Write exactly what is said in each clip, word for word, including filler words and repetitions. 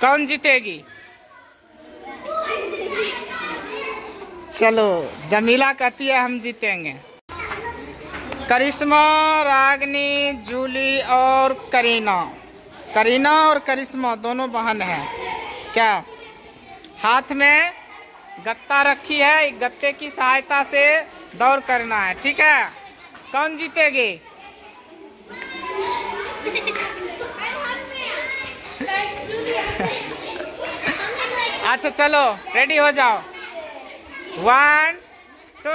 कौन जीतेगी? चलो जमीला कहती है हम जीतेंगे। करिश्मा, रागनी, जूली और करीना। करीना और करिश्मा दोनों बहन हैं। क्या हाथ में गत्ता रखी है, एक गत्ते की सहायता से दौड़ करना है, ठीक है? कौन जीतेगी? अच्छा चलो रेडी हो जाओ, वन टू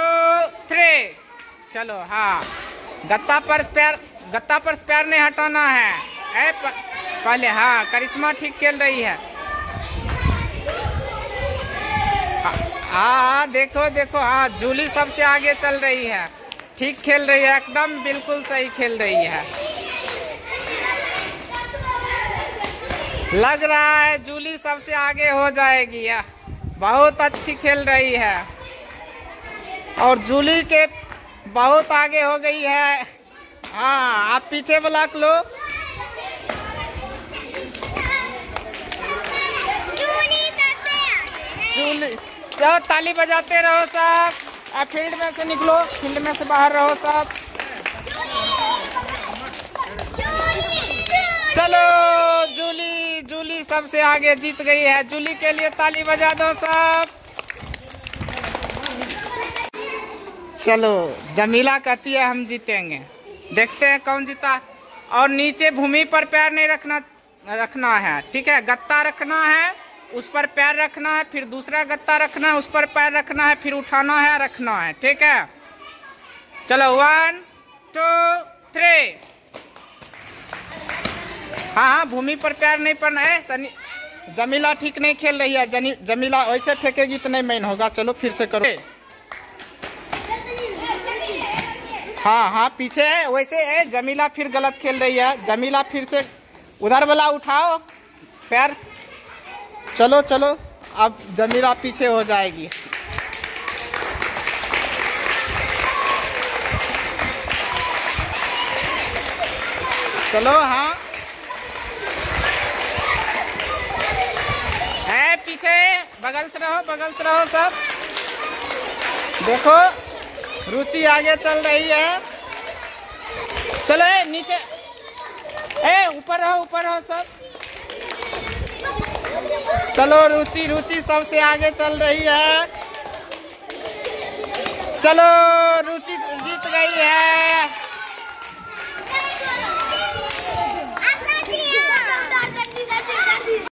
थ्री चलो। हाँ गत्ता पर पैर, गत्ता पर पैर नहीं हटाना है, ए, प, पहले। हाँ करिश्मा ठीक खेल रही है। हाँ देखो देखो, हाँ जूली सबसे आगे चल रही है, ठीक खेल रही है, एकदम बिल्कुल सही खेल रही है। लग रहा है जूली सबसे आगे हो जाएगी, बहुत अच्छी खेल रही है। और जूली के बहुत आगे हो गई है। हाँ आप पीछे बुला लो। जूली जाओ, ताली बजाते रहो सब, फील्ड में से निकलो, फील्ड में से बाहर रहो सब। चलो जूली, जूली सबसे आगे जीत गई है, जूली के लिए ताली बजा दो सब। चलो जमीला कहती है हम जीतेंगे, देखते हैं कौन जीता। और नीचे भूमि पर पैर नहीं रखना रखना है, ठीक है? गत्ता रखना है, उस पर पैर रखना है, फिर दूसरा गत्ता रखना है, उस पर पैर रखना है, फिर उठाना है, रखना है, ठीक है? चलो वन टू थ्री। हाँ हाँ भूमि पर पैर नहीं पड़ना है। सनी जमीला ठीक नहीं खेल रही है, जनी जमीला वैसे फेंकेगी तो नहीं मैन होगा। चलो फिर से करो। हाँ हाँ पीछे है वैसे है, जमीला फिर गलत खेल रही है। जमीला फिर से उधर वाला उठाओ पैर। चलो चलो अब जमीला पीछे हो जाएगी। चलो हाँ है पीछे, बगल से रहो, बगल से रहो सब। देखो रुचि आगे चल रही है। चलो ए नीचे, ए ऊपर रहो, ऊपर रहो सब। चलो रुचि, रुचि सबसे आगे चल रही है। चलो रुचि जीत गई है।